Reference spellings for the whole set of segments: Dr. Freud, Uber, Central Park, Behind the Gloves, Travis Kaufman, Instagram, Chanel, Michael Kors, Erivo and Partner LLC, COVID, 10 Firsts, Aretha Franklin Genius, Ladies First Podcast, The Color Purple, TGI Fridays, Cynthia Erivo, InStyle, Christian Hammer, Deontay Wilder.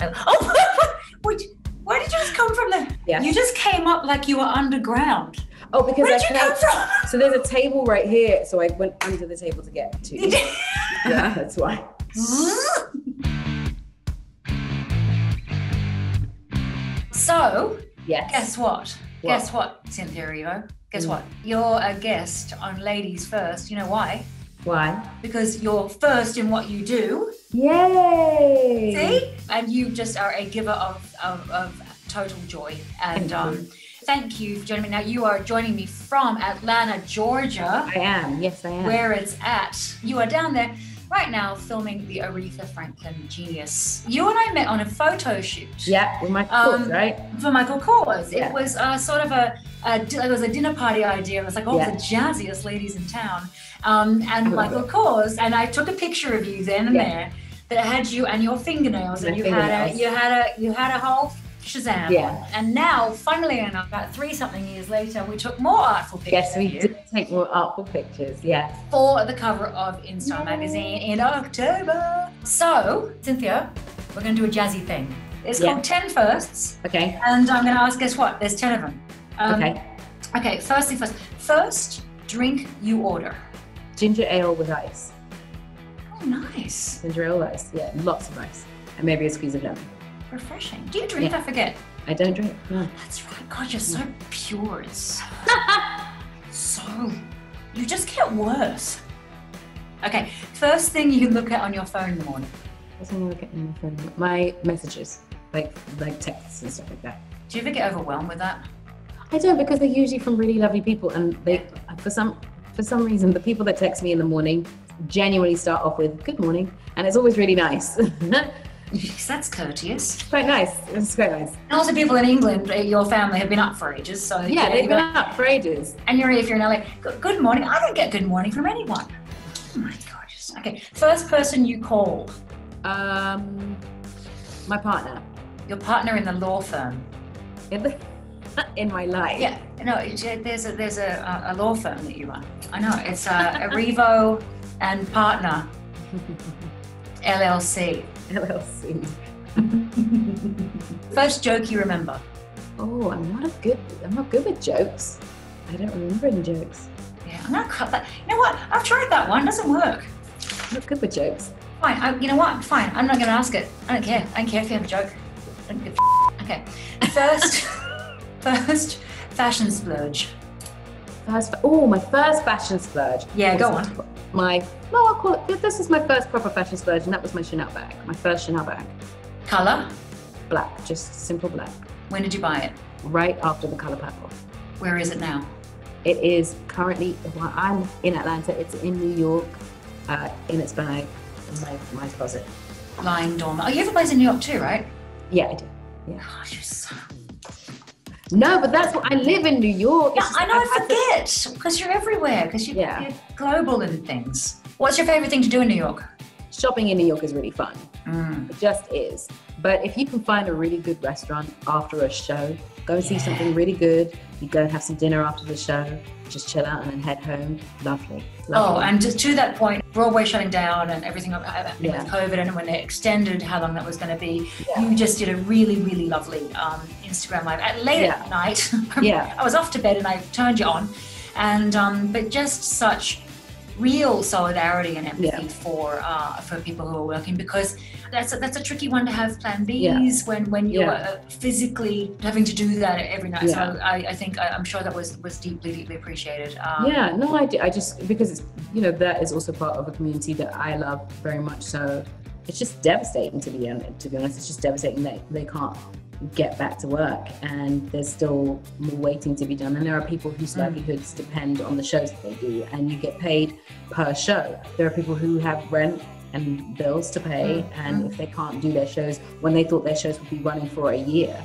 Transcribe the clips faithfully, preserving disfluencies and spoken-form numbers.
Oh, which, where did you just come from then? Yeah. You just came up like you were underground. Oh, because where did I you come from? So there's a table right here, so I went under the table to get to. Yeah, that's why. So, yes. Guess what? what? Guess what, Cynthia Erivo? Guess mm. what? You're a guest on Ladies First. You know why? Why? Because you're first in what you do. Yay! See? And you just are a giver of, of, of total joy. And thank you. Um, thank you for joining me. Now, you are joining me from Atlanta, Georgia. I am. Yes, I am. Where it's at. You are down there right now filming the Aretha Franklin Genius. You and I met on a photo shoot. Yeah, with Michael Kors, um, right? For Michael Kors. Yeah. It was uh, sort of a, a, it was a dinner party idea. It was like, oh, yeah. The jazziest ladies in town. Um, and Michael Kors, and I took a picture of you then and yeah. there that had you and your fingernails, and you fingernails. had a you had a you had a whole shazam. Yeah. And now, funnily enough, about three something years later, we took more artful pictures. Yes, we did take more artful pictures. Yes. For the cover of InStyle magazine in October. So, Cynthia, we're going to do a jazzy thing. It's yeah. called ten firsts. Okay. And I'm going to ask, guess what? There's ten of them. Um, okay. Okay. First thing first. First drink you order. Ginger ale with ice. Oh, nice. Ginger ale with ice, yeah, lots of ice. And maybe a squeeze of lemon. Refreshing. Do you drink? Yeah. I forget. I don't drink, no. That's right. God, you're so no. pure. It's so, you just get worse. Okay, first thing you look at on your phone in the morning. First thing I look at on my phone? My messages, like, like texts and stuff like that. Do you ever get overwhelmed with that? I don't, because they're usually from really lovely people, and they, yeah. for some, For some reason, the people that text me in the morning genuinely start off with "Good morning," and it's always really nice. That's courteous. Quite nice. It's quite nice. And also, people in England, your family have been up for ages, so yeah, yeah they've been like, up for ages. And you're if you're in L A, good morning. I don't get good morning from anyone. Oh my gosh. Okay, first person you call. Um, my partner. Your partner in the law firm. In the in my life. Yeah. No, there's a there's a, a law firm that you run. I know it's uh, Erivo and Partner L L C. L L C. First joke you remember? Oh, I'm not a good. I'm not good with jokes. I don't remember any jokes. Yeah, I'm gonna cut that. You know what? I've tried that one. It doesn't work. I'm not good with jokes. Fine. I, you know what? Fine. I'm not gonna ask it. I don't care. I don't care if you have a joke. I don't give a okay. First. First fashion splurge. First, oh, my first fashion splurge. Yeah, go on. My, no, I'll call it, this is my first proper fashion splurge, and that was my Chanel bag, my first Chanel bag. Color? Black, just simple black. When did you buy it? Right after The Color Purple. Where is it now? It is currently, well, I'm in Atlanta, it's in New York, uh, in its bag, in my, my closet. Lying dormant. Oh, you have a place in New York too, right? Yeah, I do. Yeah. Oh, you're so... No, but that's what I live in New York. Yeah, just, I know, I forget because you're everywhere, because you, yeah. you're global in things. What's your favorite thing to do in New York? Shopping in New York is really fun. Mm. It just is. But if you can find a really good restaurant after a show, go and yeah. see something really good. You go and have some dinner after the show, just chill out and then head home. Lovely. Lovely. Oh, and just to that point, Broadway shutting down and everything happening yeah. with COVID, and when they extended how long that was going to be, yeah. you just did a really, really lovely um, Instagram live. At late yeah. at night, yeah. I was off to bed and I turned you on, and um, but just such real solidarity and empathy yeah. for uh, for people who are working, because that's a, that's a tricky one to have plan B's yeah. when when you're yeah. physically having to do that every night. Yeah. So I, I think I, I'm sure that was was deeply deeply appreciated. Um, yeah, no, I do. I just because it's, you know, that is also part of a community that I love very much. So it's just devastating to be to be honest. It's just devastating that they can't get back to work, and there's still more waiting to be done, and there are people whose mm. livelihoods depend on the shows that they do, and you get paid per show. There are people who have rent and bills to pay, mm. and mm. if they can't do their shows when they thought their shows would be running for a year,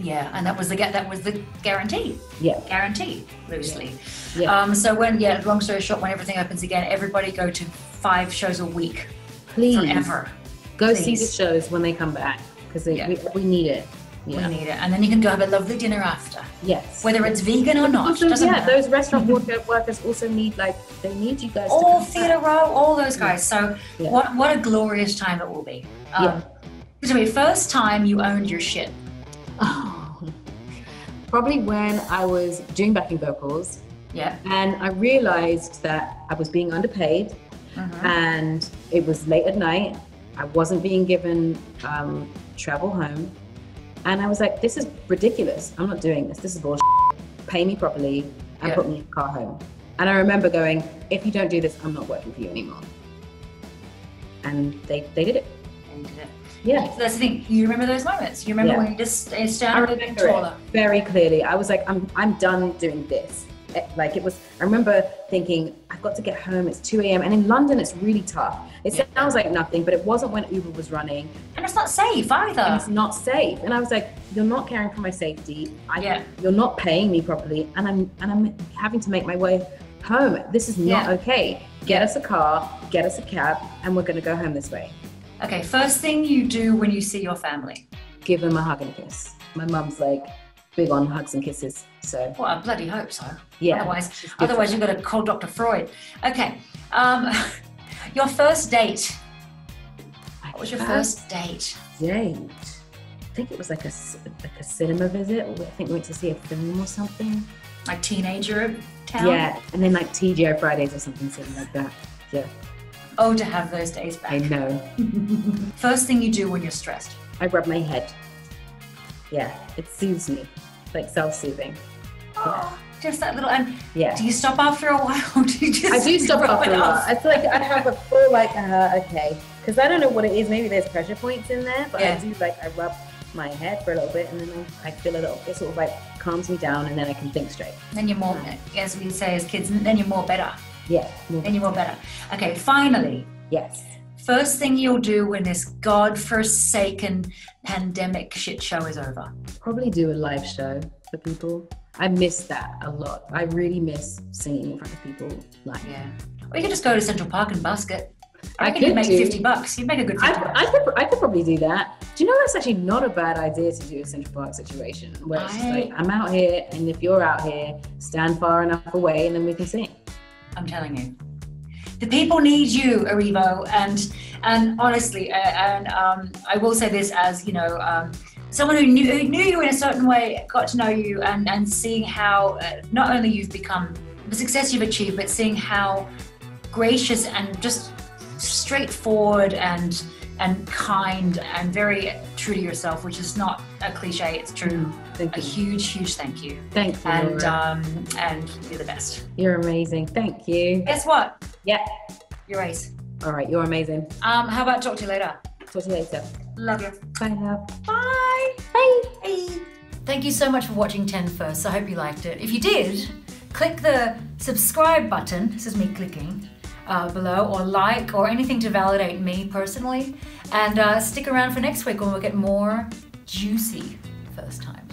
yeah and that was the that was the guarantee, yeah guarantee loosely. yeah. Yeah. Um so when yeah long story short, when everything opens again, everybody go to five shows a week, please, forever. Go please. see the shows when they come back, because yeah. we, we need it. Yeah. We need it. And then you can go have a lovely dinner after. Yes. Whether it's vegan or not. Also, doesn't yeah, matter. Those restaurant workers also need, like, they need you guys. All to Theatre Row, all those guys. So yeah. what what a glorious time it will be. Um, yeah. It was the first time you owned your shit? Oh, probably when I was doing backing vocals. Yeah. And I realized that I was being underpaid, mm-hmm. and it was late at night. I wasn't being given um, travel home. And I was like, this is ridiculous. I'm not doing this. This is bullshit. Pay me properly and yeah. put me in the car home. And I remember going, if you don't do this, I'm not working for you anymore. And they, they did it. They did it. Yeah. So that's the thing. You remember those moments. You remember yeah. when you just stand up and taller. Very clearly. I was like, I'm, I'm done doing this. Like it was, I remember thinking, I've got to get home, it's two a.m. and in London it's really tough. It yeah. sounds like nothing, but it wasn't when Uber was running. And it's not safe either. And it's not safe. And I was like, you're not caring for my safety. I, yeah. You're not paying me properly. And I'm, and I'm having to make my way home. This is not yeah. okay. Get us a car, get us a cab, and we're gonna go home this way. Okay, first thing you do when you see your family? Give them a hug and a kiss. My mum's like, big on hugs and kisses, so. Well, I bloody hope so. Yeah. Otherwise, otherwise you've got to call Doctor Freud. Okay, um, your first date. My what was your first date? Date. I think it was like a, like a cinema visit. I think we went to see a film or something. Like teenager town? Yeah, and then like T G I Fridays or something, something like that, yeah. Oh, to have those days back. I know. First thing you do when you're stressed? I rub my head. Yeah, it soothes me. Like self-soothing. Oh, yeah. Just that little, and yeah. do you stop after a while? Do you just I do stop after a while. I feel like I have a full like, uh, okay. Because I don't know what it is, maybe there's pressure points in there, but yeah. I do like, I rub my head for a little bit and then I feel a little, it sort of like calms me down and then I can think straight. Then you're more, as we say as kids, then you're more better. Yeah. More then you're more better. Okay, finally. Yes. First thing you'll do when this godforsaken pandemic shit show is over? Probably do a live show for people. I miss that a lot. I really miss singing in front of people. Like, yeah. Or you could just go to Central Park and basket. I, I could you'd make do. fifty bucks. You'd make a good fifty I, bucks. I could, I could probably do that. Do you know that's actually not a bad idea to do a Central Park situation where I... it's just like, I'm out here and if you're out here, stand far enough away and then we can sing. I'm telling you. The people need you, Erivo, and and honestly, uh, and um, I will say this as, you know, um, someone who knew, who knew you in a certain way, got to know you, and, and seeing how uh, not only you've become, the success you've achieved, but seeing how gracious and just straightforward and and kind and very true to yourself, which is not a cliche, it's true. Mm, thank you. A huge, huge thank you. Thank you. And, um, and you're the best. You're amazing, thank you. Guess what? Yeah. Your ace. All right, you're amazing. Um, how about talk to you later? Talk to you later. Love you. Bye now. Bye. Bye. Bye. Thank you so much for watching ten firsts. I hope you liked it. If you did, click the subscribe button. This is me clicking uh, below, or like, or anything to validate me personally. And uh, stick around for next week when we'll get more juicy first time.